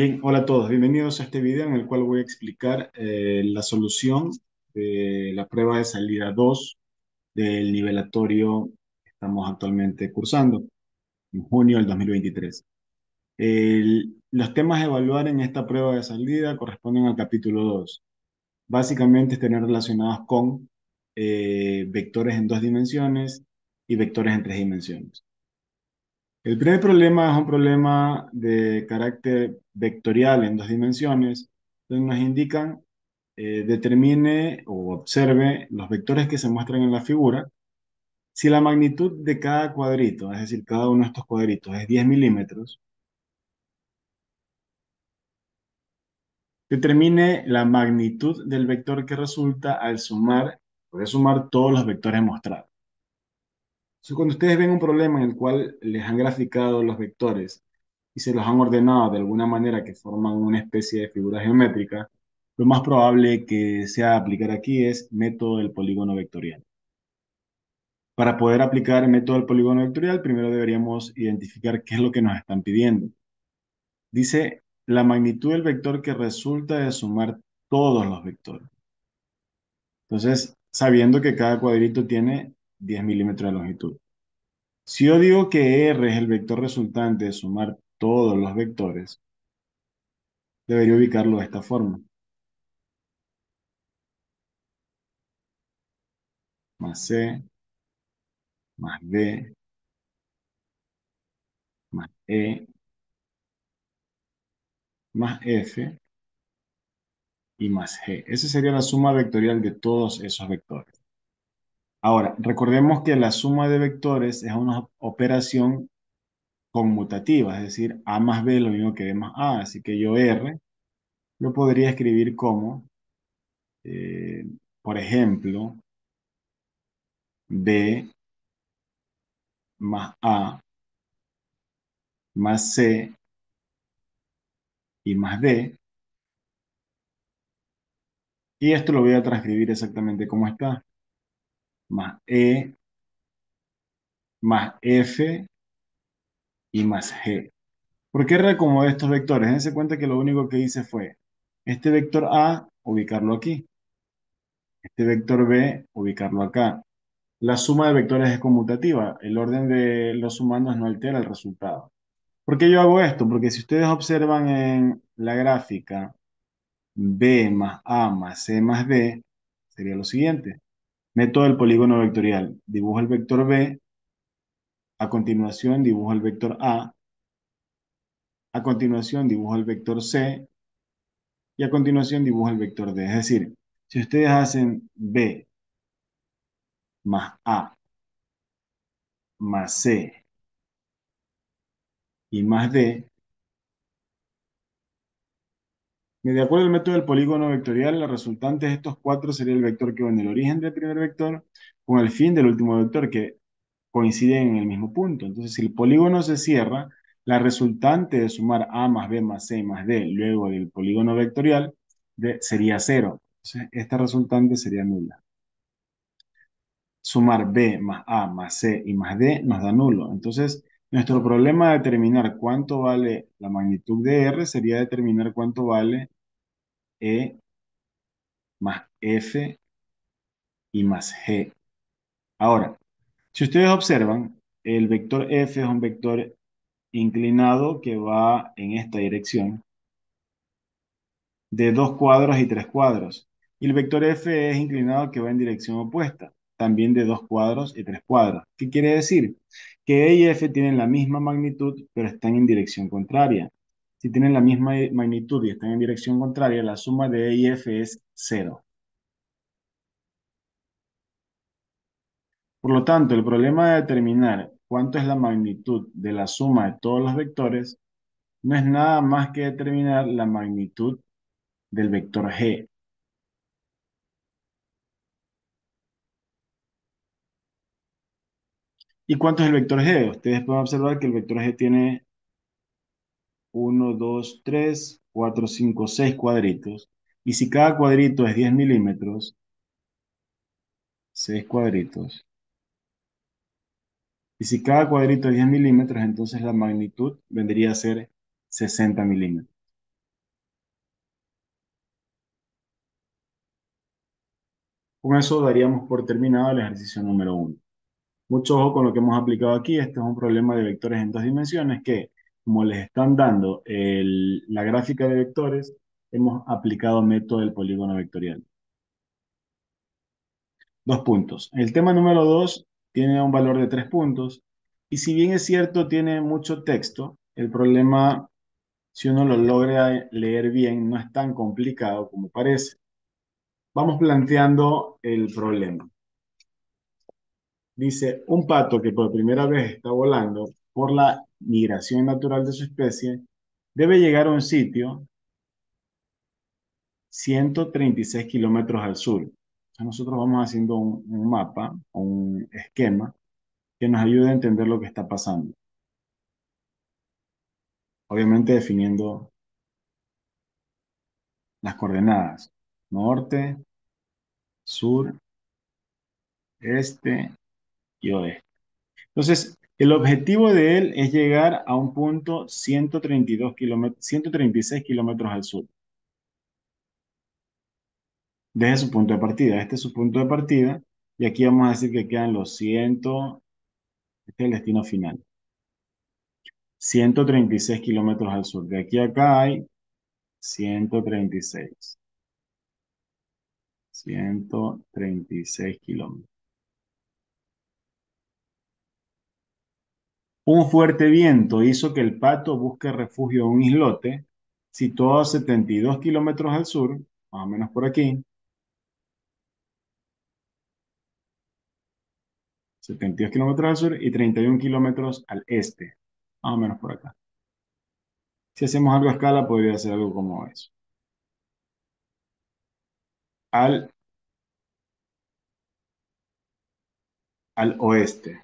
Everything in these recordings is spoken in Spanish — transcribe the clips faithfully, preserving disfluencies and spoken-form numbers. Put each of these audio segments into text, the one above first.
Bien, hola a todos, bienvenidos a este video en el cual voy a explicar eh, la solución de la prueba de salida dos del nivelatorio que estamos actualmente cursando en junio del dos mil veintitrés. El, los temas a evaluar en esta prueba de salida corresponden al capítulo dos. Básicamente están relacionados con eh, vectores en dos dimensiones y vectores en tres dimensiones. El primer problema es un problema de carácter vectorial en dos dimensiones, donde nos indican, eh, determine o observe los vectores que se muestran en la figura. Si la magnitud de cada cuadrito, es decir, cada uno de estos cuadritos, es diez milímetros, determine la magnitud del vector que resulta al sumar, puede sumar todos los vectores mostrados. Cuando ustedes ven un problema en el cual les han graficado los vectores y se los han ordenado de alguna manera que forman una especie de figura geométrica, lo más probable que sea aplicar aquí es método del polígono vectorial. Para poder aplicar el método del polígono vectorial, primero deberíamos identificar qué es lo que nos están pidiendo. Dice la magnitud del vector que resulta de sumar todos los vectores. Entonces, sabiendo que cada cuadrito tiene diez milímetros de longitud. Si yo digo que R es el vector resultante de sumar todos los vectores, debería ubicarlo de esta forma. Más C, más D, más E, más F y más G. Esa sería la suma vectorial de todos esos vectores. Ahora, recordemos que la suma de vectores es una operación conmutativa, es decir, A más B es lo mismo que B más A, así que yo R lo podría escribir como, eh, por ejemplo, B más A más C y más D. Y esto lo voy a transcribir exactamente como está. Más E, más F y más G. ¿Por qué reacomodé estos vectores? Dense cuenta que lo único que hice fue este vector A, ubicarlo aquí. Este vector B, ubicarlo acá. La suma de vectores es conmutativa. El orden de los sumandos no altera el resultado. ¿Por qué yo hago esto? Porque si ustedes observan en la gráfica, B más A más C más D, sería lo siguiente. Método del polígono vectorial. Dibujo el vector B. A continuación dibujo el vector A. A continuación dibujo el vector C. Y a continuación dibujo el vector D. Es decir, si ustedes hacen B más A más C y más D, de acuerdo al método del polígono vectorial, los resultantes de estos cuatro sería el vector que va en el origen del primer vector con el fin del último vector, que coinciden en el mismo punto. Entonces, si el polígono se cierra, la resultante de sumar A más B más C más D luego del polígono vectorial de, sería cero. Entonces, esta resultante sería nula. Sumar B más A más C y más D nos da nulo. Entonces, nuestro problema de determinar cuánto vale la magnitud de R sería determinar cuánto vale E más F y más G. Ahora, si ustedes observan, el vector F es un vector inclinado que va en esta dirección de dos cuadros y tres cuadros. Y el vector F es inclinado que va en dirección opuesta, también de dos cuadros y tres cuadros. ¿Qué quiere decir? Que E y F tienen la misma magnitud, pero están en dirección contraria. Si tienen la misma magnitud y están en dirección contraria, la suma de E y F es cero. Por lo tanto, el problema de determinar cuánto es la magnitud de la suma de todos los vectores no es nada más que determinar la magnitud del vector G. ¿Y cuánto es el vector G? Ustedes pueden observar que el vector G tiene uno, dos, tres, cuatro, cinco, seis cuadritos. Y si cada cuadrito es diez milímetros, seis cuadritos. Y si cada cuadrito es diez milímetros, entonces la magnitud vendría a ser sesenta milímetros. Con eso daríamos por terminado el ejercicio número uno. Mucho ojo con lo que hemos aplicado aquí. Este es un problema de vectores en dos dimensiones que, como les están dando el, la gráfica de vectores, hemos aplicado método del polígono vectorial. Dos puntos. El tema número dos tiene un valor de tres puntos. Y si bien es cierto, tiene mucho texto, el problema, si uno lo logra leer bien, no es tan complicado como parece. Vamos planteando el problema. Dice, un pato que por primera vez está volando por la migración natural de su especie, debe llegar a un sitio ciento treinta y seis kilómetros al sur. Nosotros vamos haciendo un, un mapa, un esquema, que nos ayude a entender lo que está pasando. Obviamente definiendo las coordenadas. Norte, sur, este y oeste. Entonces, el objetivo de él es llegar a un punto ciento treinta y dos kilómetros, ciento treinta y seis kilómetros al sur. Desde su punto de partida. Este es su punto de partida. Y aquí vamos a decir que quedan los cien. Este es el destino final. ciento treinta y seis kilómetros al sur. De aquí a acá hay ciento treinta y seis. ciento treinta y seis kilómetros. Un fuerte viento hizo que el pato busque refugio en un islote situado a setenta y dos kilómetros al sur, más o menos por aquí. setenta y dos kilómetros al sur y treinta y uno kilómetros al este, más o menos por acá. Si hacemos algo a escala, podría hacer algo como eso. Al, al oeste.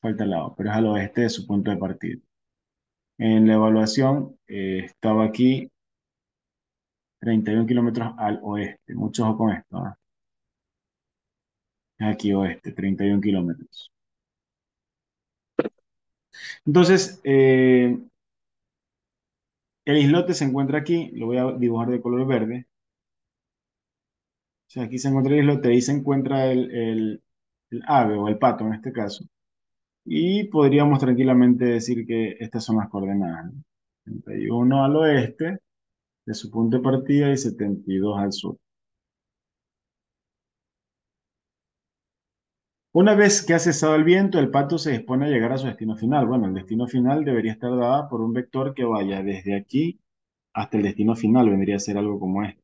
Falta el lado, pero es al oeste de su punto de partida. En la evaluación eh, estaba aquí treinta y uno kilómetros al oeste. Mucho ojo con esto, ¿no? Aquí oeste, treinta y uno kilómetros. Entonces, eh, el islote se encuentra aquí. Lo voy a dibujar de color verde. O sea, aquí se encuentra el islote. Ahí se encuentra el, el, el ave o el pato en este caso. Y podríamos tranquilamente decir que estas son las coordenadas, ¿no? treinta y uno al oeste de su punto de partida y setenta y dos al sur. Una vez que ha cesado el viento, el pato se dispone a llegar a su destino final. Bueno, el destino final debería estar dado por un vector que vaya desde aquí hasta el destino final. Vendría a ser algo como esto.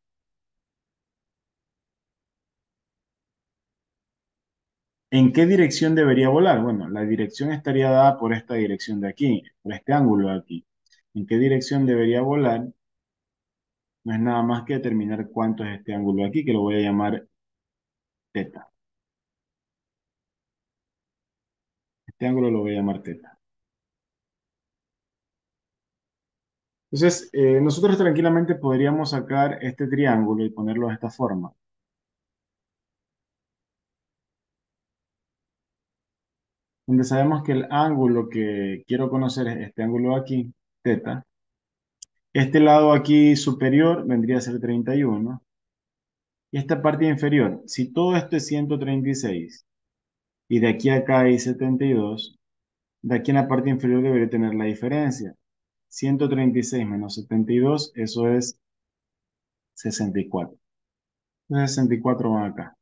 ¿En qué dirección debería volar? Bueno, la dirección estaría dada por esta dirección de aquí, por este ángulo de aquí. ¿En qué dirección debería volar? No es nada más que determinar cuánto es este ángulo de aquí, que lo voy a llamar teta. Este ángulo lo voy a llamar teta. Entonces, eh, nosotros tranquilamente podríamos sacar este triángulo y ponerlo de esta forma. Donde sabemos que el ángulo que quiero conocer es este ángulo aquí, teta. Este lado aquí superior vendría a ser treinta y uno. Y esta parte inferior, si todo esto es ciento treinta y seis... y de aquí a acá hay setenta y dos, de aquí en la parte inferior debería tener la diferencia. ciento treinta y seis menos setenta y dos, eso es sesenta y cuatro. Entonces sesenta y cuatro van acá.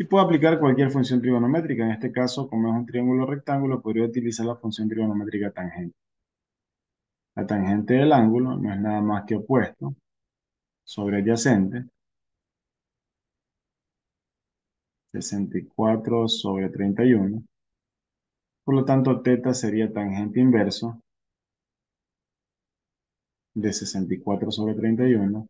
Y puedo aplicar cualquier función trigonométrica. En este caso, como es un triángulo rectángulo, podría utilizar la función trigonométrica tangente. La tangente del ángulo no es nada más que opuesto sobre adyacente. sesenta y cuatro sobre treinta y uno. Por lo tanto, teta sería tangente inverso de sesenta y cuatro sobre treinta y uno.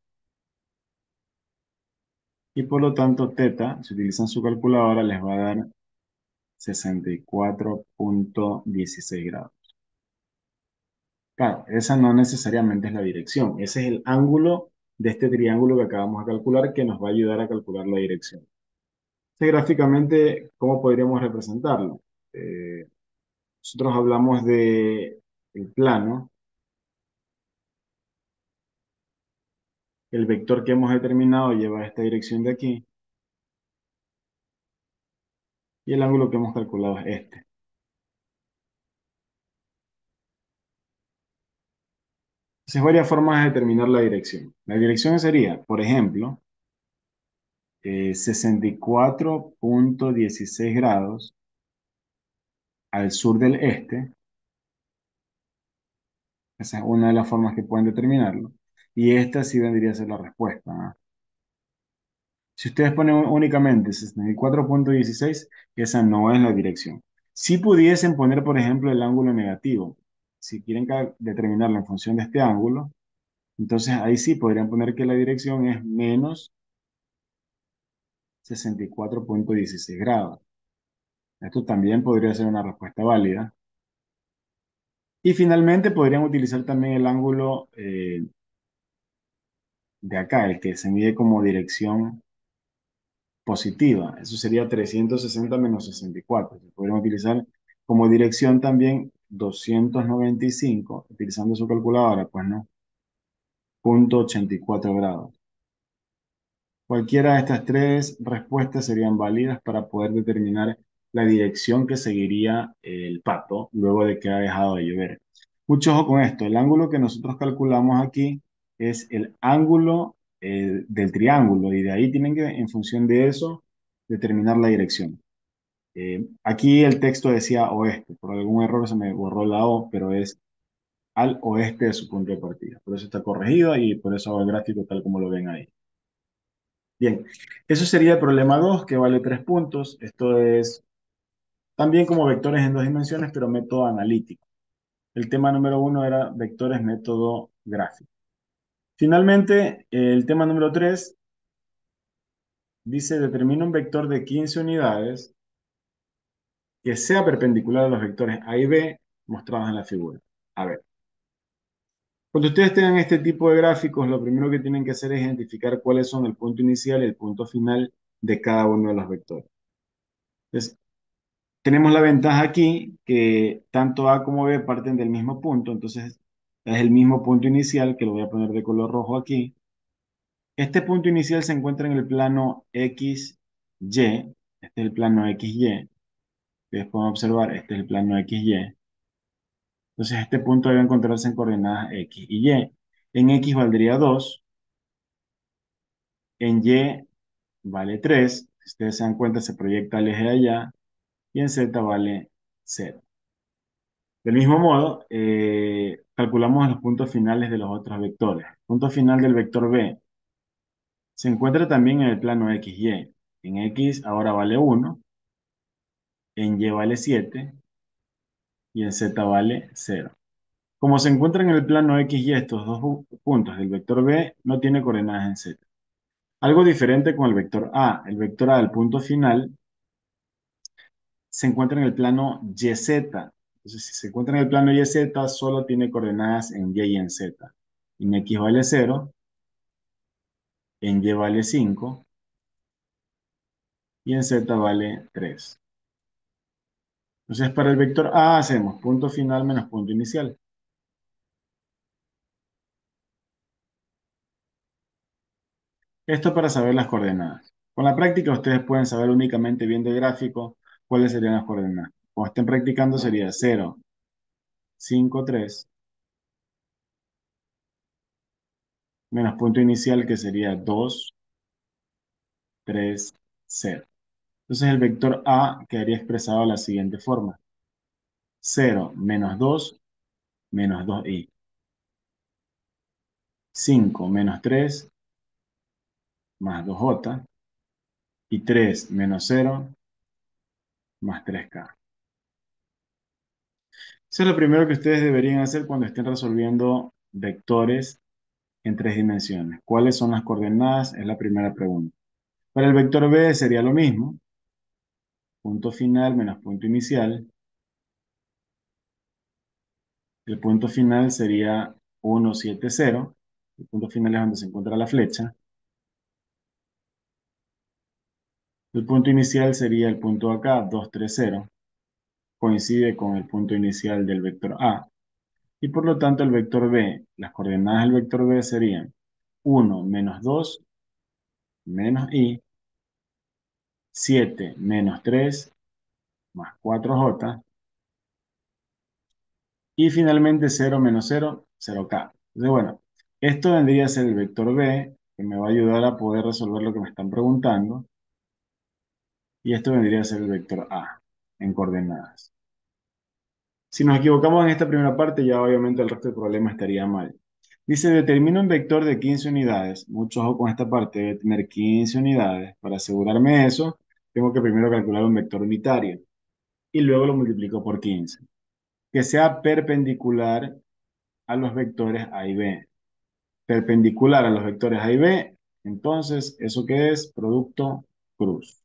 Y por lo tanto, teta, si utilizan su calculadora, les va a dar sesenta y cuatro punto dieciséis grados. Claro, esa no necesariamente es la dirección. Ese es el ángulo de este triángulo que acabamos de calcular, que nos va a ayudar a calcular la dirección. Gráficamente, ¿cómo podríamos representarlo? Eh, nosotros hablamos de el plano El vector que hemos determinado lleva esta dirección de aquí. Y el ángulo que hemos calculado es este. Entonces, varias formas de determinar la dirección. La dirección sería, por ejemplo, eh, sesenta y cuatro punto dieciséis grados al sur del este. Esa es una de las formas que pueden determinarlo. Y esta sí vendría a ser la respuesta, ¿no? Si ustedes ponen únicamente sesenta y cuatro punto dieciséis, esa no es la dirección. Si pudiesen poner, por ejemplo, el ángulo negativo, si quieren determinarlo en función de este ángulo, entonces ahí sí podrían poner que la dirección es menos sesenta y cuatro punto dieciséis grados. Esto también podría ser una respuesta válida. Y finalmente podrían utilizar también el ángulo eh, de acá, el que se mide como dirección positiva. Eso sería trescientos sesenta menos sesenta y cuatro. Podrían utilizar como dirección también doscientos noventa y cinco, utilizando su calculadora, pues no, punto ochenta y cuatro grados. Cualquiera de estas tres respuestas serían válidas para poder determinar la dirección que seguiría el pato luego de que ha dejado de llover. Mucho ojo con esto, el ángulo que nosotros calculamos aquí es el ángulo eh, del triángulo, y de ahí tienen que, en función de eso, determinar la dirección. Eh, aquí el texto decía oeste, por algún error se me borró la O, pero es al oeste de su punto de partida. Por eso está corregido y por eso hago el gráfico tal como lo ven ahí. Bien, eso sería el problema dos, que vale tres puntos. Esto es también como vectores en dos dimensiones, pero método analítico. El tema número uno era vectores, método gráfico. Finalmente, el tema número tres dice, determina un vector de quince unidades que sea perpendicular a los vectores A y B mostrados en la figura. A ver. Cuando ustedes tengan este tipo de gráficos, lo primero que tienen que hacer es identificar cuáles son el punto inicial y el punto final de cada uno de los vectores. Entonces, tenemos la ventaja aquí que tanto A como B parten del mismo punto, entonces es el mismo punto inicial, que lo voy a poner de color rojo aquí. Este punto inicial se encuentra en el plano X Y, este es el plano X Y. Ustedes pueden observar, este es el plano X Y. Entonces este punto debe encontrarse en coordenadas X y Y. En X valdría dos. En Y vale tres. Si ustedes se dan cuenta, se proyecta el eje allá. Y en Z vale cero. Del mismo modo, eh, calculamos los puntos finales de los otros vectores. El punto final del vector B se encuentra también en el plano X Y. En X ahora vale uno. En Y vale siete. Y en Z vale cero. Como se encuentran en el plano X y estos dos puntos del vector B, no tiene coordenadas en Z. Algo diferente con el vector A. El vector A, el punto final, se encuentra en el plano Y Z. Entonces, si se encuentra en el plano Y Z, solo tiene coordenadas en Y y en Z. En X vale cero. En Y vale cinco. Y en Z vale tres. Entonces, para el vector A hacemos punto final menos punto inicial. Esto para saber las coordenadas. Con la práctica ustedes pueden saber únicamente viendo el gráfico cuáles serían las coordenadas. Cuando estén practicando sería cero, cinco, tres. Menos punto inicial que sería dos, tres, cero. Entonces el vector A quedaría expresado de la siguiente forma. cero menos dos, menos dos i. cinco menos tres, más dos j. Y tres menos cero, más tres k. Eso es lo primero que ustedes deberían hacer cuando estén resolviendo vectores en tres dimensiones. ¿Cuáles son las coordenadas? Es la primera pregunta. Para el vector B sería lo mismo. Punto final menos punto inicial. El punto final sería uno, siete, cero. El punto final es donde se encuentra la flecha. El punto inicial sería el punto acá, dos, tres, cero. Coincide con el punto inicial del vector A. Y por lo tanto el vector B, las coordenadas del vector B serían uno menos dos menos i, siete menos tres más cuatro jota, y finalmente cero menos cero, cero ka. Entonces, bueno, esto vendría a ser el vector b, que me va a ayudar a poder resolver lo que me están preguntando, y esto vendría a ser el vector a, en coordenadas. Si nos equivocamos en esta primera parte, ya obviamente el resto del problema estaría mal. Dice, determina un vector de quince unidades. Mucho ojo con esta parte, debe tener quince unidades. Para asegurarme eso, tengo que primero calcular un vector unitario. Y luego lo multiplico por quince. Que sea perpendicular a los vectores A y B. Perpendicular a los vectores A y B, entonces, ¿eso qué es? Producto cruz.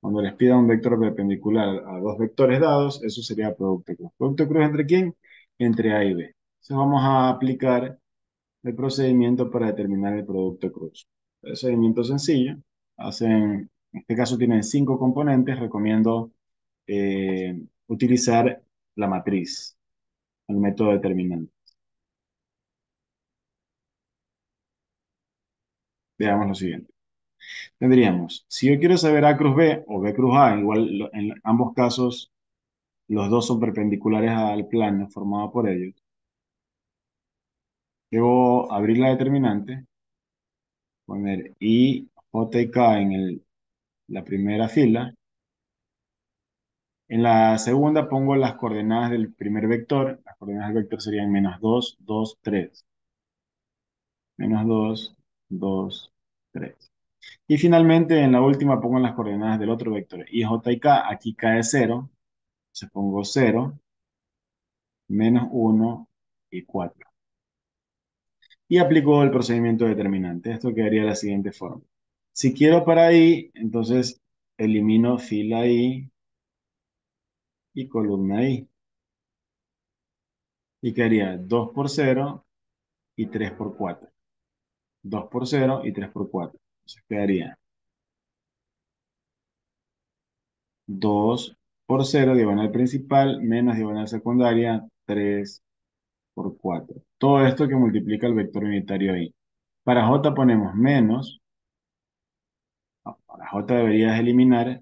Cuando les pida un vector perpendicular a dos vectores dados, eso sería producto cruz. ¿Producto cruz entre quién? Entre A y B. Entonces vamos a aplicar el procedimiento para determinar el producto cruz. Procedimiento sencillo. Hacen, en este caso tienen cinco componentes. Recomiendo eh, utilizar la matriz, el método determinante. Veamos lo siguiente. Tendríamos, si yo quiero saber A cruz B o B cruz A, igual en ambos casos los dos son perpendiculares al plano formado por ellos, debo abrir la determinante, poner I, J y K en el, la primera fila, en la segunda pongo las coordenadas del primer vector, las coordenadas del vector serían menos dos, dos, tres, menos dos, dos, tres. Y finalmente en la última pongo las coordenadas del otro vector, i, j y k, aquí k es cero, entonces pongo cero, menos uno y cuatro. Y aplico el procedimiento determinante, esto quedaría de la siguiente forma. Si quiero para i, entonces elimino fila i y columna i. Y quedaría dos por cero y tres por cuatro. dos por cero y tres por cuatro. Entonces quedaría dos por cero, diagonal principal, menos diagonal secundaria, tres por cuatro. Todo esto que multiplica el vector unitario ahí. Para j ponemos menos, no, para j deberías eliminar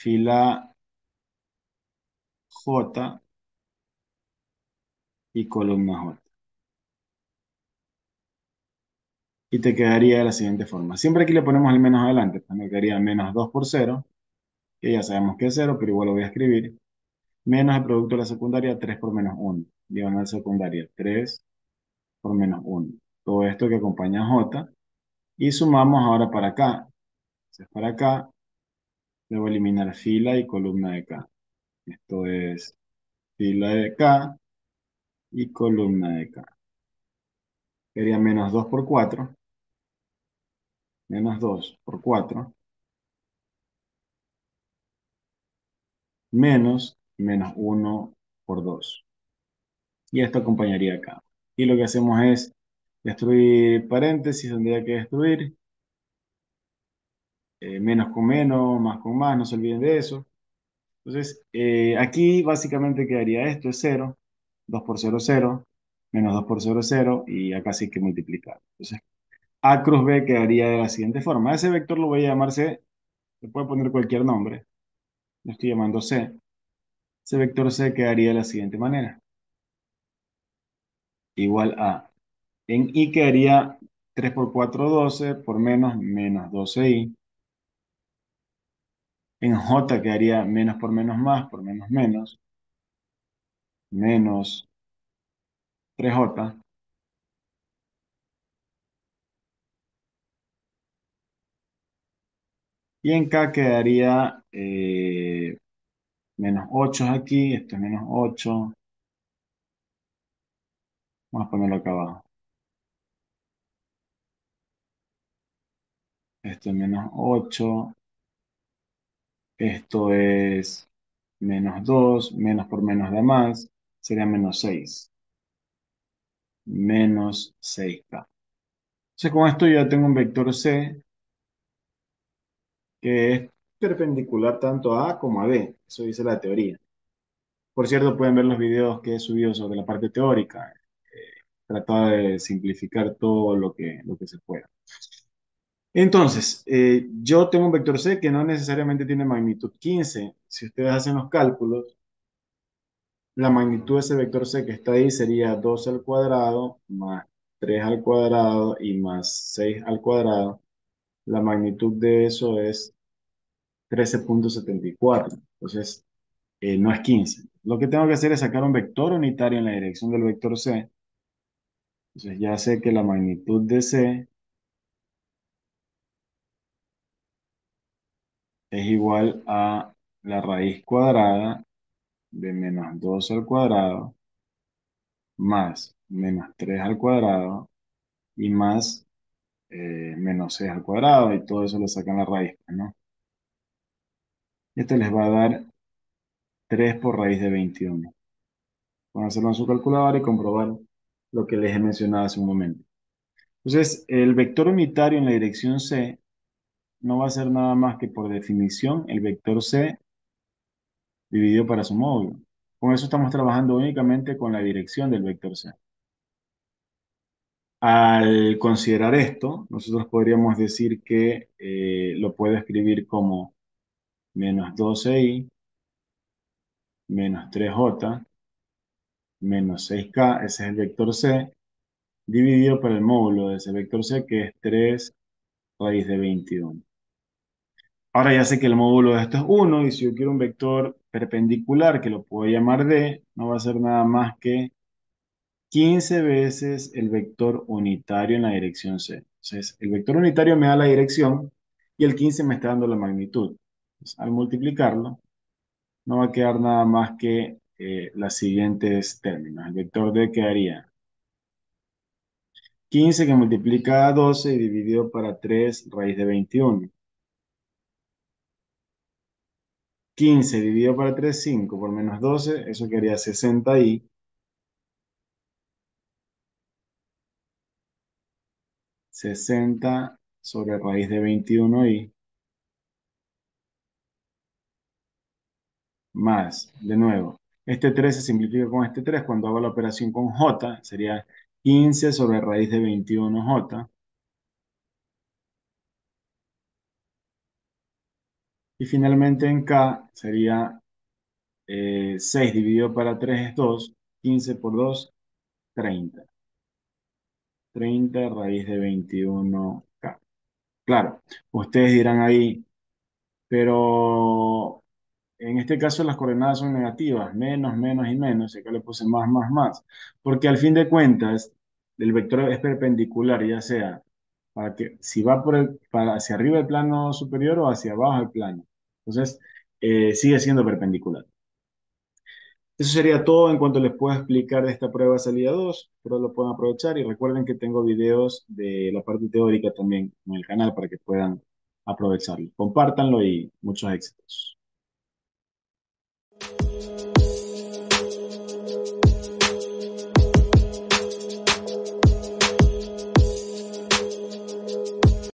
fila j y columna j. Y te quedaría de la siguiente forma. Siempre aquí le ponemos el menos adelante. Me quedaría menos dos por cero. Que ya sabemos que es cero, pero igual lo voy a escribir. Menos el producto de la secundaria, tres por menos uno. Diagonal secundaria, tres por menos uno. Todo esto que acompaña a J. Y sumamos ahora para acá. Entonces para acá, debo eliminar fila y columna de K. Esto es fila de K y columna de K. Quedaría menos dos por cuatro. Menos dos por cuatro, menos menos uno por dos. Y esto acompañaría acá. Y lo que hacemos es destruir paréntesis, tendría que destruir. Eh, menos con menos, más con más, no se olviden de eso. Entonces, eh, aquí básicamente quedaría esto, es cero. dos por cero, cero. Menos dos por cero, cero. Y acá sí que multiplicar. Entonces, A cruz B quedaría de la siguiente forma. Ese vector lo voy a llamar C. Le puedo poner cualquier nombre. Lo estoy llamando C. Ese vector C quedaría de la siguiente manera. Igual a. En I quedaría tres por cuatro, doce. Por menos, menos doce i. En J quedaría menos por menos más. Por menos menos. Menos tres jota. Y en K quedaría eh, menos ocho aquí, esto es menos ocho. Vamos a ponerlo acá abajo. Esto es menos ocho. Esto es menos dos, menos por menos da más, sería menos seis. Menos seis ka. Entonces con esto ya tengo un vector C que es perpendicular tanto a A como a B. Eso dice la teoría. Por cierto, pueden ver los videos que he subido sobre la parte teórica. Eh, trataba de simplificar todo lo que, lo que se pueda. Entonces, eh, yo tengo un vector C que no necesariamente tiene magnitud quince. Si ustedes hacen los cálculos, la magnitud de ese vector C que está ahí sería dos al cuadrado, más tres al cuadrado y más seis al cuadrado. La magnitud de eso es trece punto setenta y cuatro. Entonces, eh, no es quince. Lo que tengo que hacer es sacar un vector unitario en la dirección del vector C. Entonces, ya sé que la magnitud de C es igual a la raíz cuadrada de menos dos al cuadrado más menos tres al cuadrado y más eh, menos seis al cuadrado, y todo eso lo sacan la raíz, ¿no? Esto les va a dar tres por raíz de veintiuno. Van a hacerlo en su calculadora y comprobar lo que les he mencionado hace un momento. Entonces, el vector unitario en la dirección C no va a ser nada más que, por definición, el vector C dividido para su módulo. Con eso estamos trabajando únicamente con la dirección del vector C. Al considerar esto, nosotros podríamos decir que eh, lo puedo escribir como menos doce i, menos tres j, menos seis k, ese es el vector C, dividido por el módulo de ese vector C, que es tres raíz de veintiuno. Ahora ya sé que el módulo de esto es uno, y si yo quiero un vector perpendicular, que lo puedo llamar D, no va a ser nada más que quince veces el vector unitario en la dirección C. Entonces, el vector unitario me da la dirección, y el quince me está dando la magnitud. Entonces, al multiplicarlo, no va a quedar nada más que eh, los siguientes términos. El vector D quedaría quince que multiplica a doce y dividido para tres raíz de veintiuno. quince dividido para tres, cinco por menos doce, eso quedaría sesenta i. sesenta sobre raíz de veintiuno i. Más, de nuevo, este tres se simplifica con este tres. Cuando hago la operación con j, sería quince sobre raíz de veintiuno j. Y finalmente en k sería eh, seis dividido para tres es dos, quince por dos, treinta. treinta raíz de veintiuno k. Claro, ustedes dirán ahí, pero en este caso las coordenadas son negativas, menos, menos y menos, y acá le puse más, más, más, porque al fin de cuentas el vector es perpendicular, ya sea para que, si va por el, para hacia arriba del plano superior o hacia abajo del plano. Entonces, eh, sigue siendo perpendicular. Eso sería todo en cuanto les puedo explicar de esta prueba de salida dos, pero lo pueden aprovechar, y recuerden que tengo videos de la parte teórica también en el canal para que puedan aprovecharlo. Compártanlo y muchos éxitos.